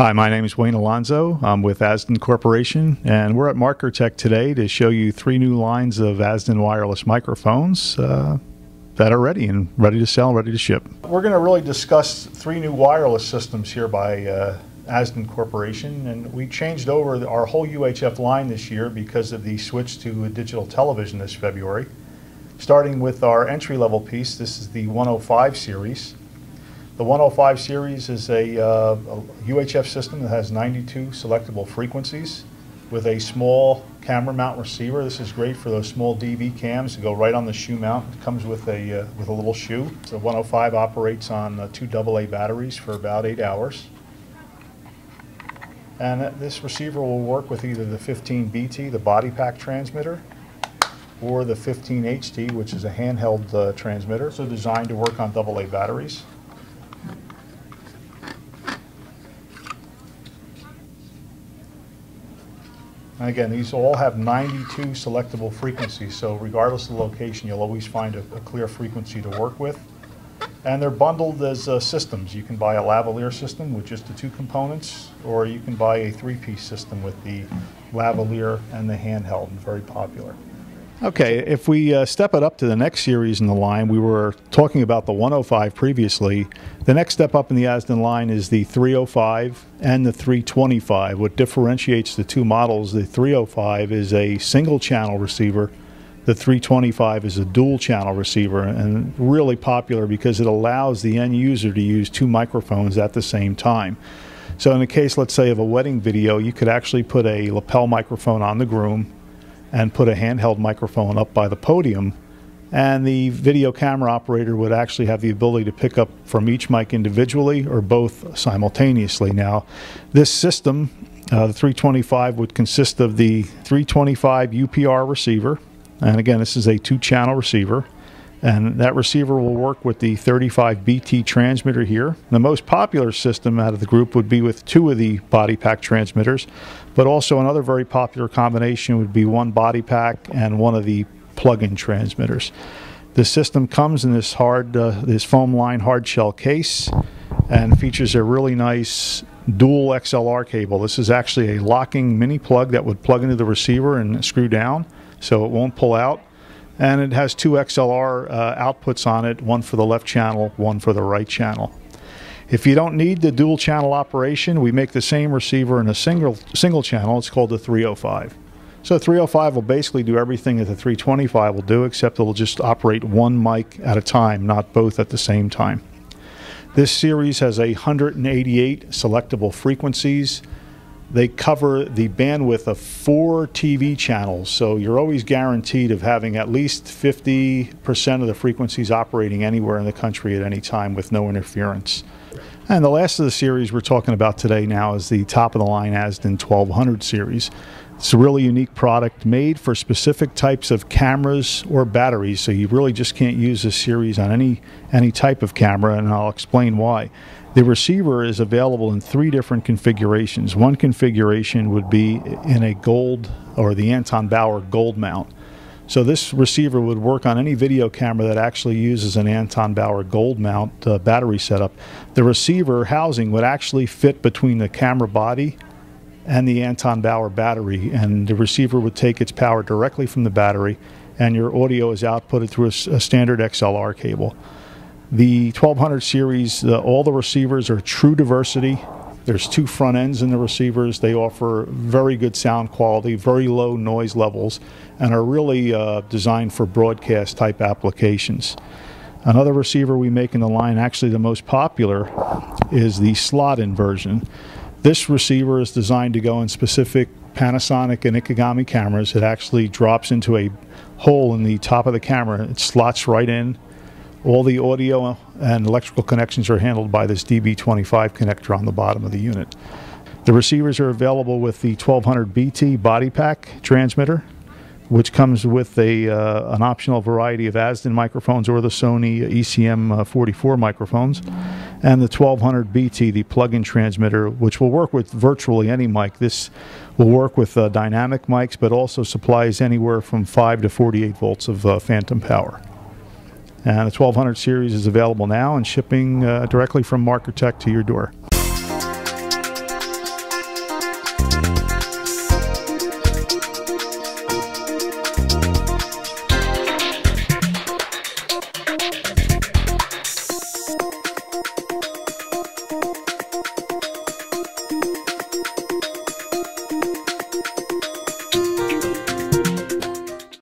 Hi, my name is Wayne Alonzo. I'm with Azden Corporation, and we're at Markertek today to show you three new lines of Azden wireless microphones that are ready and ready to sell, ready to ship. We're going to really discuss three new wireless systems here by Azden Corporation, and we changed over our whole UHF line this year because of the switch to digital television this February. Starting with our entry-level piece, this is the 105 Series. The 105 Series is a UHF system that has 92 selectable frequencies with a small camera mount receiver. This is great for those small DV cams to go right on the shoe mount. It comes with a little shoe. So 105 operates on two AA batteries for about 8 hours. And this receiver will work with either the 15BT, the body pack transmitter, or the 15HT, which is a handheld transmitter, so designed to work on AA batteries. And again, these all have 92 selectable frequencies, so regardless of the location, you'll always find a clear frequency to work with. And they're bundled as systems. You can buy a lavalier system with just the two components, or you can buy a three-piece system with the lavalier and the handheld, and very popular. Okay, if we step it up to the next series in the line, we were talking about the 105 previously. The next step up in the Azden line is the 305 and the 325. What differentiates the two models, the 305 is a single channel receiver, the 325 is a dual channel receiver, and really popular because it allows the end user to use two microphones at the same time. So in the case, let's say, of a wedding video, you could actually put a lapel microphone on the groom and put a handheld microphone up by the podium, and the video camera operator would actually have the ability to pick up from each mic individually or both simultaneously. Now, this system, the 325, would consist of the 325 UPR receiver, and again, this is a two-channel receiver, and that receiver will work with the 35BT transmitter here. The most popular system out of the group would be with two of the body pack transmitters, but also another very popular combination would be one body pack and one of the plug-in transmitters. The system comes in this foam line hard shell case and features a really nice dual XLR cable. This is actually a locking mini plug that would plug into the receiver and screw down so it won't pull out. And it has two XLR outputs on it, one for the left channel, one for the right channel. If you don't need the dual channel operation, we make the same receiver in a single channel. It's called the 305. So 305 will basically do everything that the 325 will do, except it'll just operate one mic at a time, not both at the same time. This series has 188 selectable frequencies. They cover the bandwidth of 4 TV channels, so you're always guaranteed of having at least 50% of the frequencies operating anywhere in the country at any time with no interference. And the last of the series we're talking about today now is the top-of-the-line Azden 1200 Series. It's a really unique product made for specific types of cameras or batteries, so you really just can't use this series on any type of camera, and I'll explain why. The receiver is available in three different configurations. One configuration would be in a gold, or the Anton Bauer gold mount. So this receiver would work on any video camera that actually uses an Anton Bauer gold mount battery setup. The receiver housing would actually fit between the camera body and the Anton Bauer battery, and the receiver would take its power directly from the battery, and your audio is outputted through a standard XLR cable. The 1200 series, all the receivers are true diversity. There's two front ends in the receivers. They offer very good sound quality, very low noise levels, and are really designed for broadcast type applications. Another receiver we make in the line, actually the most popular, is the slot-in version. This receiver is designed to go in specific Panasonic and Ikegami cameras. It actually drops into a hole in the top of the camera. It slots right in. All the audio and electrical connections are handled by this DB25 connector on the bottom of the unit. The receivers are available with the 1200BT body pack transmitter, which comes with an optional variety of Azden microphones or the Sony ECM44 microphones, and the 1200BT, the plug-in transmitter, which will work with virtually any mic. This will work with dynamic mics, but also supplies anywhere from 5 to 48 volts of phantom power. And the 1200 series is available now and shipping directly from Markertek to your door.